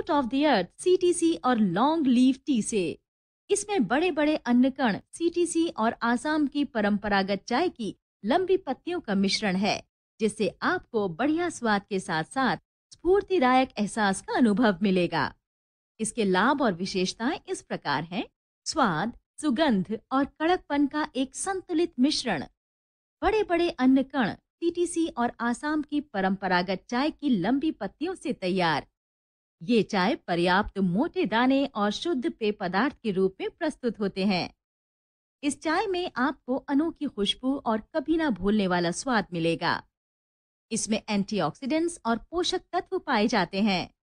Fruit of the earth CTC और long leaf tea से। इसमें बड़े बड़े अन्नकण CTC और आसाम की परंपरागत चाय की लंबी पत्तियों का मिश्रण है, जिससे आपको बढ़िया स्वाद के साथ साथ स्फूर्तिदायक एहसास का अनुभव मिलेगा। इसके लाभ और विशेषताएं इस प्रकार हैं: स्वाद, सुगंध और कड़कपन का एक संतुलित मिश्रण। बड़े बड़े अन्नकण CTC और आसाम की परंपरागत चाय की लंबी पत्तियों से तैयार। ये चाय पर्याप्त मोटे दाने और शुद्ध पेय पदार्थ के रूप में प्रस्तुत होते हैं। इस चाय में आपको अनोखी खुशबू और कभी ना भूलने वाला स्वाद मिलेगा। इसमें एंटीऑक्सीडेंट्स और पोषक तत्व पाए जाते हैं।